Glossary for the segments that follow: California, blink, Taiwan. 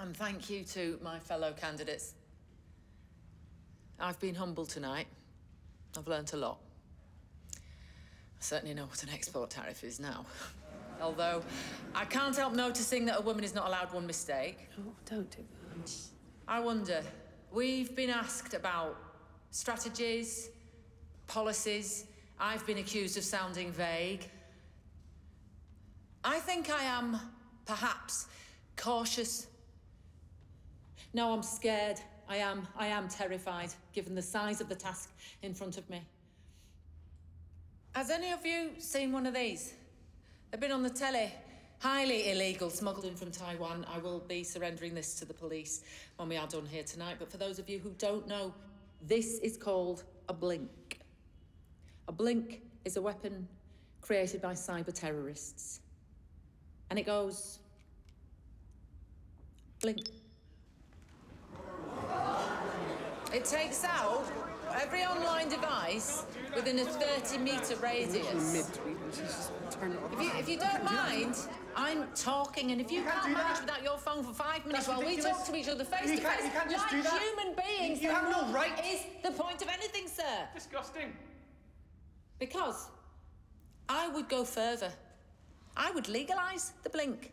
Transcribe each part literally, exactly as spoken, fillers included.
And thank you to my fellow candidates. I've been humble tonight. I've learnt a lot. I certainly know what an export tariff is now. Although, I can't help noticing that a woman is not allowed one mistake. Oh, don't do that. I wonder, we've been asked about strategies, policies. I've been accused of sounding vague. I think I am, perhaps, cautious. No, I'm scared. I am, I am terrified, given the size of the task in front of me. Has any of you seen one of these? They've been on the telly. Highly illegal, smuggled in from Taiwan. I will be surrendering this to the police when we are done here tonight. But for those of you who don't know, this is called a blink. A blink is a weapon created by cyber terrorists. And it goes... blink. It takes out every online device within a thirty metre radius. If you, if you don't mind, I'm talking, and if you can't manage without your phone for five minutes while we talk to each other face to face, like human beings, you have no right. Is the point of anything, sir? Disgusting. Because I would go further. I would legalise the blink.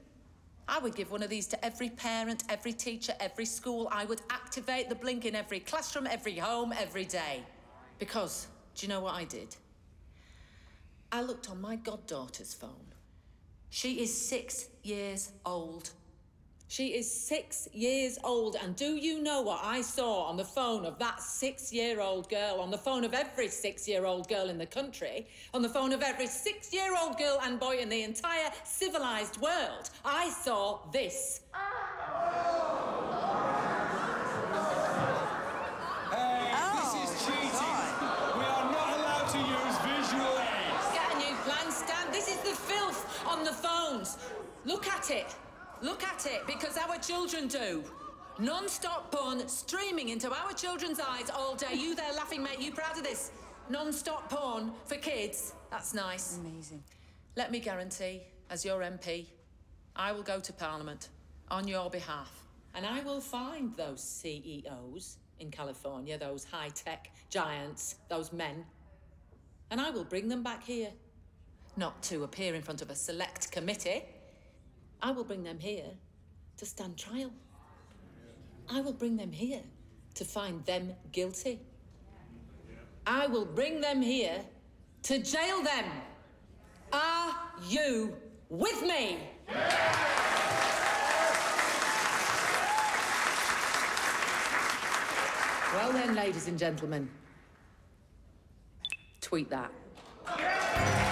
I would give one of these to every parent, every teacher, every school. I would activate the blink in every classroom, every home, every day. Because, do you know what I did? I looked on my goddaughter's phone. She is six years old. She is six years old, and do you know what I saw on the phone of that six-year-old girl, on the phone of every six-year-old girl in the country, on the phone of every six-year-old girl and boy in the entire civilized world? I saw this. Oh. Hey, oh, this is cheating. God. We are not allowed to use visual aids. Get a new grandstand. This is the filth on the phones. Look at it. Look at it, because our children do. Non-stop porn streaming into our children's eyes all day. You there laughing, mate? You proud of this? Non-stop porn for kids. That's nice. Amazing. Let me guarantee, as your M P, I will go to Parliament on your behalf. And I will find those C E Os in California, those high-tech giants, those men. And I will bring them back here. Not to appear in front of a select committee. I will bring them here to stand trial. I will bring them here to find them guilty. I will bring them here to jail them. Are you with me? Well then, ladies and gentlemen, tweet that.